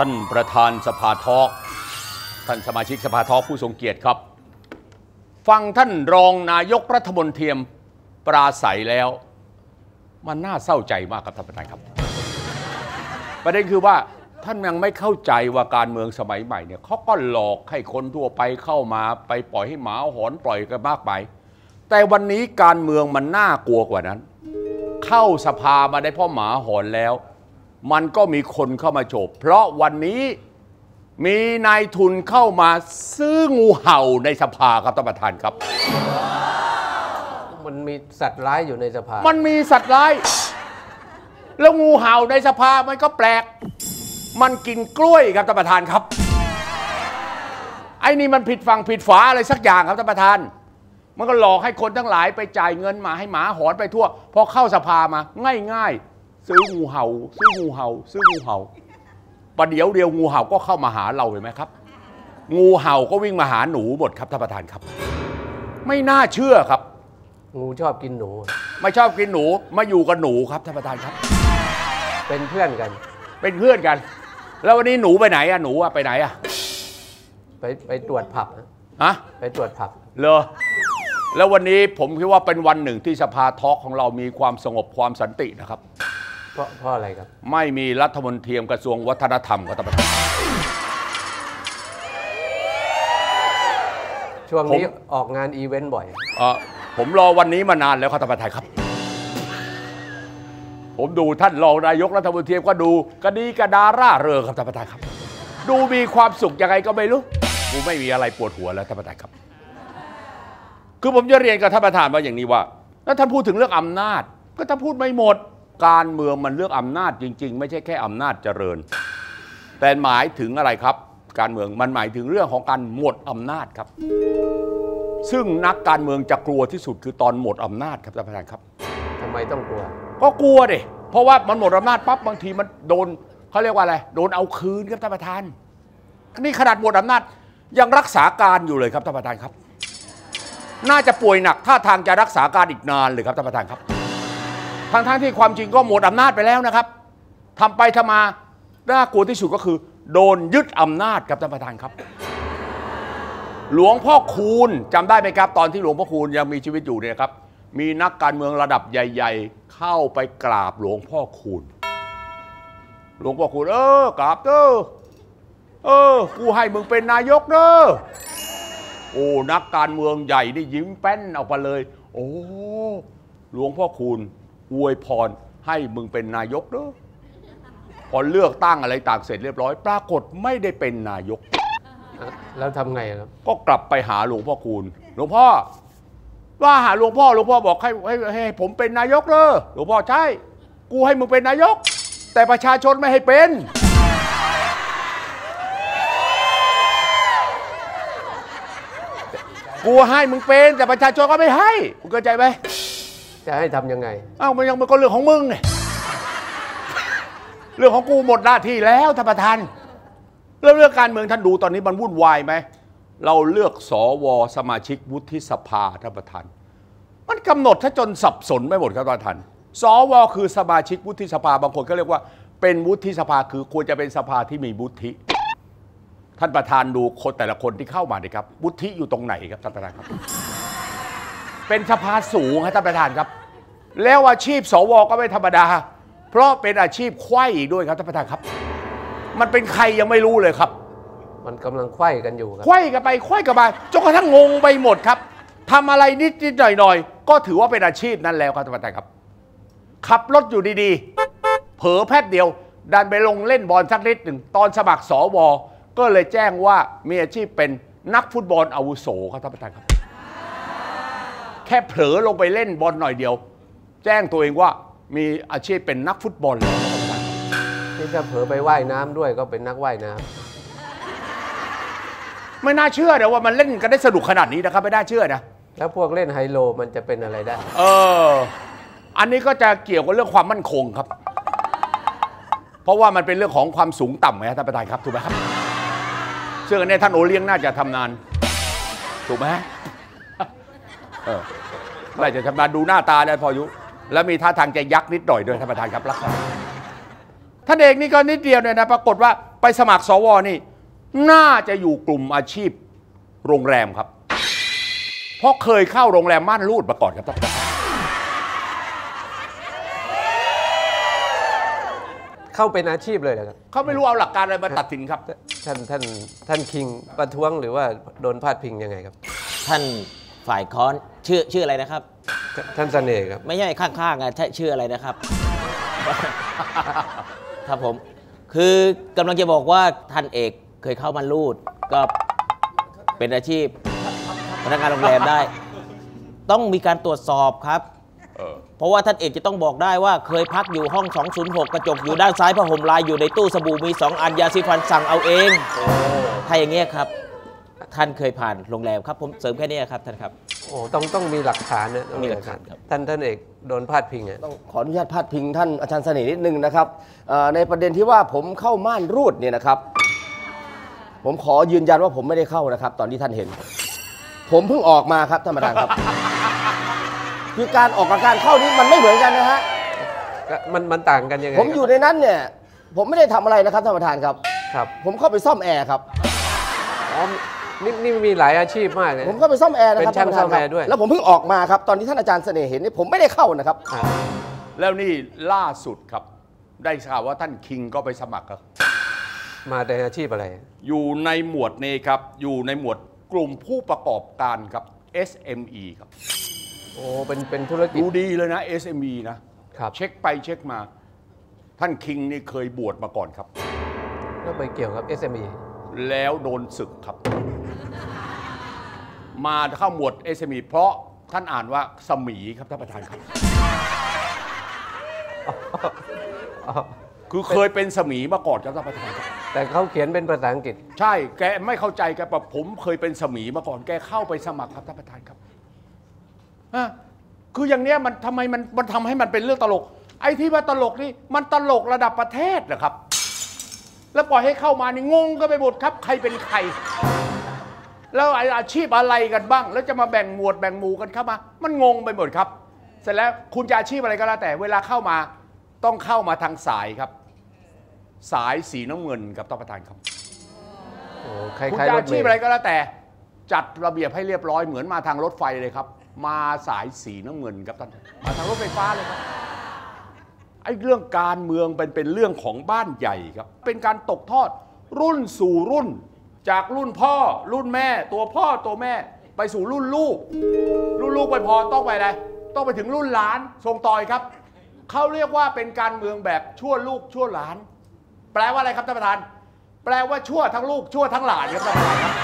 ท่านประธานสภาทอล์กท่านสมาชิกสภาทอล์กผู้ทรงเกียรติครับฟังท่านรองนายกรัฐมนตรีปราศัยแล้วมันน่าเศร้าใจมากครับท่านประธานครับประเด็นคือว่าท่านยังไม่เข้าใจว่าการเมืองสมัยใหม่เนี่ยเขาก็หลอกให้คนทั่วไปเข้ามาไปปล่อยให้หมาหอนปล่อยกันมากไปแต่วันนี้การเมืองมันน่ากลัวกว่านั้นเข้าสภามาได้เพราะหมาหอนแล้วมันก็มีคนเข้ามาโฉบเพราะวันนี้มีนายทุนเข้ามาซื้องูเห่าในสภาครับท่านประธานครับมันมีสัตว์ร้ายอยู่ในสภามันมีสัตว์ร้ายแล้วงูเห่าในสภามันก็แปลกมันกินกล้วยครับท่านประธานครับไอ้นี่มันผิดฝั่งผิดฝาอะไรสักอย่างครับท่านประธานมันก็หลอกให้คนทั้งหลายไปจ่ายเงินมาให้หมาหอนไปทั่วพอเข้าสภามาง่ายๆซื้องูเห่าซื้องูเห่าซื้องูเห่าประเดี๋ยวเดียวงูเห่าก็เข้ามาหาเราเห็นไหมครับงูเห่าก็วิ่งมาหาหนูหมดครับท่านประธานครับไม่น่าเชื่อครับงูชอบกินหนูไม่ชอบกินหนูมาอยู่กับหนูครับท่านประธานครับเป็นเพื่อนกันเป็นเพื่อนกันแล้ววันนี้หนูไปไหนอะหนูอะไปไหนอะไปตรวจผับฮะไปตรวจผับเหรอแล้ววันนี้ผมคิดว่าเป็นวันหนึ่งที่สภาทอล์กของเรามีความสงบความสันตินะครับเพราะอะไรครับไม่มีรัฐมนตรีกระทรวงวัฒนธรรมครับท่านประธานช่วงนี้ออกงานอีเวนต์บ่อยผมรอวันนี้มานานแล้วครับท่านประธานครับผมดูท่านรองนายกรัฐมนตรีก็ดูกระดีกระดาร่าเริงครับท่านประธานครับดูมีความสุขยังไงก็ไม่รู้กูไม่มีอะไรปวดหัวแล้วท่านประธานครับคือผมจะเรียนกับท่านประธานว่าอย่างนี้ว่าแล้วท่านพูดถึงเรื่องอำนาจก็ท่านพูดไม่หมดการเมืองมันเรื่องอำนาจจริงๆไม่ใช่แค่อำนาจเจริญแต่หมายถึงอะไรครับการเมืองมันหมายถึงเรื่องของการหมดอำนาจครับซึ่งนักการเมืองจะกลัวที่สุดคือตอนหมดอำนาจครับท่านประธานครับทำไมต้องกลัวก็กลัวดิเพราะว่ามันหมดอำนาจปั๊บบางทีมันโดนเขาเรียกว่าอะไรโดนเอาคืนครับท่านประธานนี่ขนาดหมดอำนาจยังรักษาการอยู่เลยครับท่านประธานครับน่าจะป่วยหนักท่าทางจะรักษาการอีกนานเลยครับท่านประธานครับทั้งที่ความจริงก็หมดอำนาจไปแล้วนะครับทำไปทำมาน่ากลัวที่สุดก็คือโดนยึดอำนาจครับท่านประธานครับหลวงพ่อคูณจำได้ไหมครับตอนที่หลวงพ่อคูณยังมีชีวิตอยู่เนี่ยครับมีนักการเมืองระดับใหญ่ๆเข้าไปกราบหลวงพ่อคูณหลวงพ่อคูณกราบกูให้มึงเป็นนายกโอ้นักการเมืองใหญ่นี่ยิ้มแป้นออกมาเลยโอ้หลวงพ่อคูณอวยพรให้มึงเป็นนายกพอเลือกตั้งอะไรต่างเสร็จเรียบร้อยปรากฏไม่ได้เป็นนายกแล้วทำไงครับก็กลับไปหาหลวงพ่อคูณหลวงพ่อว่าหาหลวงพ่อหลวงพ่อบอกให้ผมเป็นนายกหลวงพ่อใช่กูให้มึงเป็นนายกแต่ประชาชนไม่ให้เป็นกูให้มึงเป็นแต่ประชาชนก็ไม่ให้มึงเข้าใจไหมจะให้ทำยังไงอ้าวมันก็เรื่องของมึงไงเรื่องของกูหมดหน้าที่แล้วท่านประธานแล้วเรื่องการเมืองท่านดูตอนนี้มันวุ่นวายไหมเราเลือกสวสมาชิกวุฒิสภาท่านประธานมันกำหนดซะจนสับสนไม่หมดครับท่านประธานสวคือสมาชิกวุฒิสภาบางคนก็เรียกว่าเป็นวุฒิสภาคือควรจะเป็นสภาที่มีวุฒิท่านประธานดูคนแต่ละคนที่เข้ามาดิครับวุฒิอยู่ตรงไหนครับท่านประธานครับเป็นสภาสูงครับท่านประธานครับแล้วอาชีพสวก็ไม่ธรรมดาเพราะเป็นอาชีพไขว้อีกด้วยครับท่านประธานครับมันเป็นใครยังไม่รู้เลยครับมันกำลังไขว้กันอยู่ครับไขว้กันไปไขว้กันมาจนกระทั่งงงไปหมดครับทำอะไรนิดหน่อยๆก็ถือว่าเป็นอาชีพนั้นแล้วครับท่านประธานครับขับรถอยู่ดีๆเผลอแป๊บเดียวดันไปลงเล่นบอลสักนิดหนึ่งตอนสมัครสวก็เลยแจ้งว่ามีอาชีพเป็นนักฟุตบอลอาวุโสครับท่านประธานครับแค่เผลอลงไปเล่นบอลหน่อยเดียวแจ้งตัวเองว่ามีอาชีพเป็นนักฟุตบอลแล้วนี่ถ้าเผลอไปว่ายน้ำด้วยก็เป็นนักว่ายน้ำไม่น่าเชื่อนะว่ามันเล่นกันได้สนุกขนาดนี้นะครับไม่น่าเชื่อนะแล้วพวกเล่นไฮโลมันจะเป็นอะไรได้อันนี้ก็จะเกี่ยวกับเรื่องความมั่นคงครับเพราะว่ามันเป็นเรื่องของความสูงต่ำไงท่านประธานครับถูกไหมครับซึ่งในท่านโอเลี้ยงน่าจะทำงานถูกไหมอะไรจะทำงานดูหน้าตาได้พอยุแล้วมีท่าทางจะยักนิดหน่อยด้วยท่านประธานครับรักท่านเองนี่ก็นิดเดียวเนี่ยนะปรากฏว่า ไปสมัครสวนี่น่าจะอยู่กลุ่มอาชีพโรงแรมครับเพราะเคยเข้าโรงแรมม่านรูดมาก่อนครับท่านเข้าเป็นอาชีพเลยเหรอครับเขาไม่รู้เอาหลักการอะไรมาตัดสินครับท่านคิงประท้วงหรือว่าโดนพาดพิงยังไงครับท่านฝ่ายค้อนชื่ออะไรนะครับท่านเสน่ห์ครับไม่ใช่ข้างๆอ่ะชื่ออะไรนะครับครับผมคือกำลังจะบอกว่าท่านเอกเคยเข้ามาลูดก็เป็นอาชีพพนักงานโรงแรมได้ต้องมีการตรวจสอบครับเพราะว่าท่านเอกจะต้องบอกได้ว่าเคยพักอยู่ห้อง206กระจกอยู่ด้านซ้ายผ้าห่มลายอยู่ในตู้สบู่มี2อันยาสีฟันสั่งเอาเองถ้าอย่างเงี้ยครับท่านเคยผ่านโรงแรมครับผมเสริมแค่นี้ครับท่านครับโอ้ต้องมีหลักฐานนะมีหลักฐานครับท่านเอกโดนพาดพิงต้องขออนุญาตพาดพิงท่านอาจารย์เสน่ห์นิดนึงนะครับในประเด็นที่ว่าผมเข้าม่านรูดเนี่ยนะครับผมขอยืนยันว่าผมไม่ได้เข้านะครับตอนที่ท่านเห็นผมเพิ่งออกมาครับท่านประธานครับคือการออกกับการเข้านี้มันไม่เหมือนกันนะฮะมันต่างกันยังไงผมอยู่ในนั้นเนี่ยผมไม่ได้ทำอะไรนะครับท่านประธานครับครับผมเข้าไปซ่อมแอร์ครับนี่มีหลายอาชีพมากเลยผมก็ไปซ่อมแอร์นะครับเป็นช่างซ่อมแอร์ด้วยแล้วผมเพิ่งออกมาครับตอนที่ท่านอาจารย์เสน่ห์เห็นนี่ผมไม่ได้เข้านะครับแล้วนี่ล่าสุดครับได้ข่าวว่าท่านคิงก็ไปสมัครครับมาในอาชีพอะไรอยู่ในหมวดนี้ครับอยู่ในหมวดกลุ่มผู้ประกอบการครับ SME ครับโอ้เป็นธุรกิจดูดีเลยนะ SME นะครับเช็คไปเช็คมาท่านคิงนี่เคยบวชมาก่อนครับแล้วไปเกี่ยวกับ SME แล้วโดนศึกครับมาเข้าหมวด SME เพราะท่านอ่านว่าสมีครับท่านประธานครับคือเคยเป็นสมีมาก่อนครับท่านประธานแต่เขาเขียนเป็นภาษาอังกฤษใช่แกไม่เข้าใจแกแบบผมเคยเป็นสมีมาก่อนแกเข้าไปสมัครครับท่านประธานครับคืออย่างเนี้ยมันทำไมมันทำให้มันเป็นเรื่องตลกไอ้ที่ว่าตลกนี่มันตลกระดับประเทศเหรอครับแล้วปล่อยให้เข้ามานี่งงก็ไปหมดครับใครเป็นใครแล้วอาชีพอะไรกันบ้างแล้วจะมาแบ่งหมวดแบ่งหมู่กันเข้ามามันงงไปหมดครับเสร็จแล้วคุณจะอาชีพอะไรก็แล้วแต่เวลาเข้ามาต้องเข้ามาทางสายครับสายสีน้ำเงินครับท่านประธานครับคุณจะอาชีพอะไรก็แล้วแต่จัดระเบียบให้เรียบร้อยเหมือนมาทางรถไฟเลยครับมาสายสีน้ำเงินครับท่านมาทางรถไฟฟ้าเลยครับไอ้เรื่องการเมืองเป็นเรื่องของบ้านใหญ่ครับเป็นการตกทอดรุ่นสู่รุ่นจากรุ่นพ่อรุ่นแม่ตัวพ่อตัวแม่ไปสู่รุ่นลูกรุ่นลูกไปพอต้องไปอะไรต้องไปถึงรุ่นหลานส่งต่อยครับเขาเรียกว่าเป็นการเมืองแบบชั่วลูกชั่วหลานแปลว่าอะไรครับท่านประธานแปลว่าชั่วทั้งลูกชั่วทั้งหลานครับท่านประธานครับ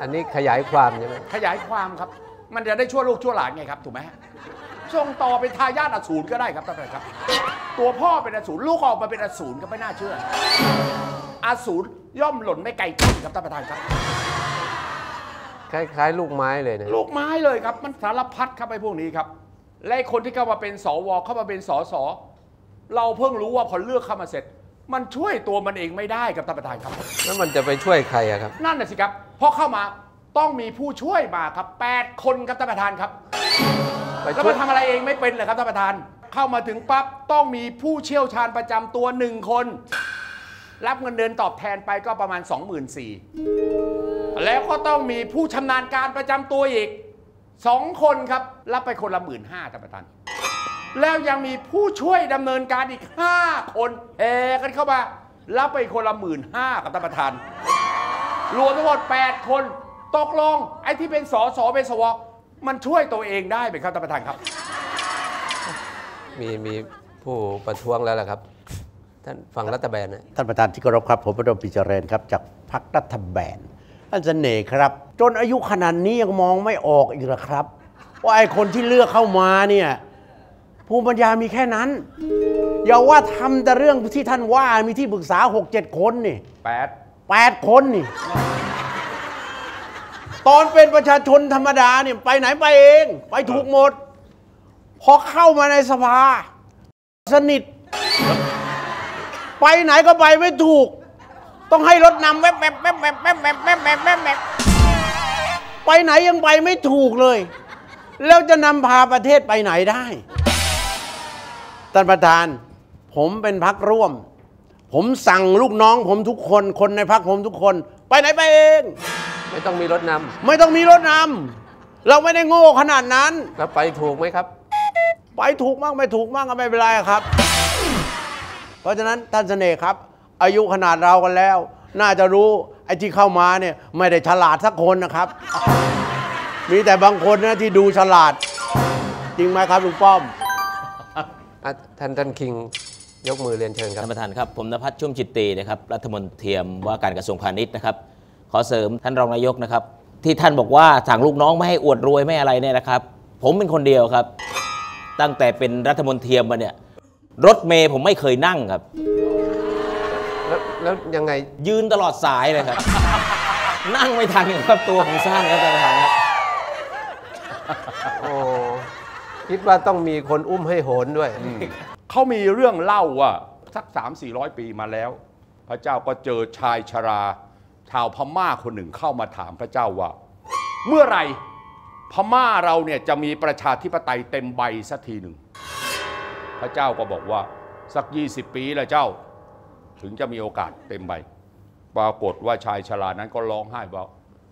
อันนี้ขยายความใช่ไหมขยายความครับมันจะได้ชั่วลูกชั่วหลานไงครับถูกไหมส่งต่อเป็นทายาทอสูรก็ได้ครับท่านประธานครับตัวพ่อเป็นอสูรลูกออกมาเป็นอสูรก็ไม่น่าเชื่ออสูรย่อมหล่นไม่ไกลต้นครับท่านประธานครับคล้ายๆลูกไม้เลยนะลูกไม้เลยครับมันสารพัดครับไอ้พวกนี้ครับและคนที่เข้ามาเป็นสวเข้ามาเป็นสสเราเพิ่งรู้ว่าพอเลือกเข้ามาเสร็จมันช่วยตัวมันเองไม่ได้ครับท่านประธานครับแล้วมันจะไปช่วยใครอะครับนั่นแหละสิครับพอเข้ามาต้องมีผู้ช่วยมาครับ8คนครับท่านประธานครับแล้วมันทำอะไรเองไม่เป็นเลยครับท่านประธานเข้ามาถึงปั๊บต้องมีผู้เชี่ยวชาญประจำตัว1คนรับเงินเดือนตอบแทนไปก็ประมาณ 24,000 แล้วก็ต้องมีผู้ชำนาญการประจำตัวอีก2คนครับรับไปคนละ 15,000 ท่านประธานแล้วยังมีผู้ช่วยดำเนินการอีก5คนแห่กันเข้ามารับไปคนละ 15,000 ครับท่านประธานรวมทั้งหมด8คนตกลงไอ้ที่เป็นสสเป็นสวมันช่วยตัวเองได้ไหมครับท่านประธานครับมีผู้ประท้วงแล้วล่ะครับท่านฟังรัฐบาลนะท่านประธานที่เคารพครับผมประดมปิจเจริญครับจากพรรครัฐบาลท่านเสน่ห์ครับจนอายุขนาดนี้ยังมองไม่ออกอีกหรอครับว่าไอ้คนที่เลือกเข้ามาเนี่ยภูมิปัญญามีแค่นั้นอย่าว่าทำแต่เรื่องที่ท่านว่ามีที่ปรึกษา 6-7 คนนี่8คนนี่ตอนเป็นประชาชนธรรมดาเนี่ยไปไหนไปเองไปถูกหมดพอเข้ามาในสภาสนิทไปไหนก็ไปไม่ถูกต้องให้รถนำแวบแบบแบบแบบแบบแบบแบบไปไหนยังไปไม่ถูกเลยแล้วจะนำพาประเทศไปไหนได้ท่านประธาน ผมเป็นพรรคร่วมผมสั่งลูกน้องผมทุกคนคนในพรรคผมทุกคนไปไหนไปเองไม่ต้องมีรถนำไม่ต้องมีรถนำเราไม่ได้โง่ขนาดนั้นแล้วไปถูกไหมครับไปถูกมากไม่ถูกมากก็ไม่เป็นไรครับเพราะฉะนั้นท่านเสน่ห์ครับอายุขนาดเรากันแล้วน่าจะรู้ไอ้ที่เข้ามาเนี่ยไม่ได้ฉลาดสักคนนะครับมีแต่บางคนนะที่ดูฉลาดจริงไหมครับลุงป้อมท่านคิงยกมือเรียนเชิญครับท่านประธานครับผมณภัทรชุ่มจิตตีนะครับรัฐมนตรีว่าการกระทรวงพาณิชย์นะครับขอเสริมท่านรองนายกนะครับที่ท่านบอกว่าสั่งลูกน้องไม่ให้อวดรวยไม่อะไรเนี่ยนะครับผมเป็นคนเดียวครับตั้งแต่เป็นรัฐมนตรีมาเนี่ยรถเมย์ผมไม่เคยนั่งครับแล้วยังไงยืนตลอดสายเลยครับ นั่งไม่ทันครับตัวของสร้างแล้วท่านประธานครับโอ้คิดว่าต้องมีคนอุ้มให้โหนด้วยเขามีเรื่องเล่าว่าสัก 300-400 ปีมาแล้วพระเจ้าก็เจอชายชราชาวพม่าคนหนึ่งเข้ามาถามพระเจ้าว่าเมื่อไหร่พม่าเราเนี่ยจะมีประชาธิปไตยเต็มใบสักทีหนึ่งพระเจ้าก็บอกว่าสัก20ปีแล้วเจ้าถึงจะมีโอกาสเต็มใบปรากฏว่าชายชรานั้นก็ร้องไห้ว่า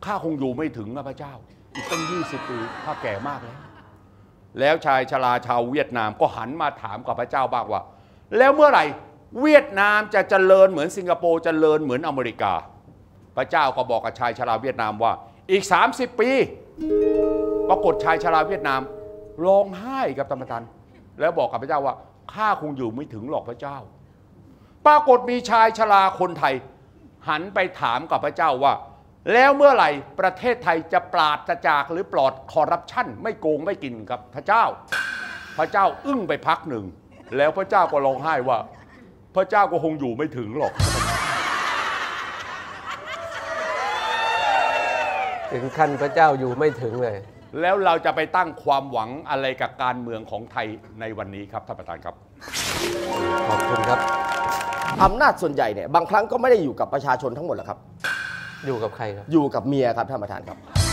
ข้าคงอยู่ไม่ถึงนะพระเจ้าอีกตั้ง20ปีข้าแก่มากแล้วแล้วชายชราชาวเวียดนามก็หันมาถามกับพระเจ้าบ้างว่าแล้วเมื่อไหร่เวียดนามจะเจริญเหมือนสิงคโปร์เจริญเหมือนอเมริกาพระเจ้าก็บอกกับชายชราเวียดนามว่าอีก30ปีปรากฏชายชราเวียดนามร้องไห้กับธรรมทันแล้วบอกกับพระเจ้าว่าข้าคงอยู่ไม่ถึงหรอกพระเจ้าปรากฏมีชายชราคนไทยหันไปถามกับพระเจ้าว่าแล้วเมื่อไหร่ประเทศไทยจะปราศจากหรือปลอดคอร์รัปชันไม่โกงไม่กินกับพระเจ้าพระเจ้าอึ้งไปพักหนึ่งแล้วพระเจ้าก็ร้องไห้ว่าพระเจ้าก็คงอยู่ไม่ถึงหรอกถึงขั้นพระเจ้าอยู่ไม่ถึงเลยแล้วเราจะไปตั้งความหวังอะไรกับการเมืองของไทยในวันนี้ครับท่านประธานครับขอบคุณครับอำนาจส่วนใหญ่เนี่ยบางครั้งก็ไม่ได้อยู่กับประชาชนทั้งหมดหรอกครับอยู่กับใครครับอยู่กับเมียครับท่านประธานครับ